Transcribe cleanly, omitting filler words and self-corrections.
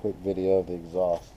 Quick video of the exhaust.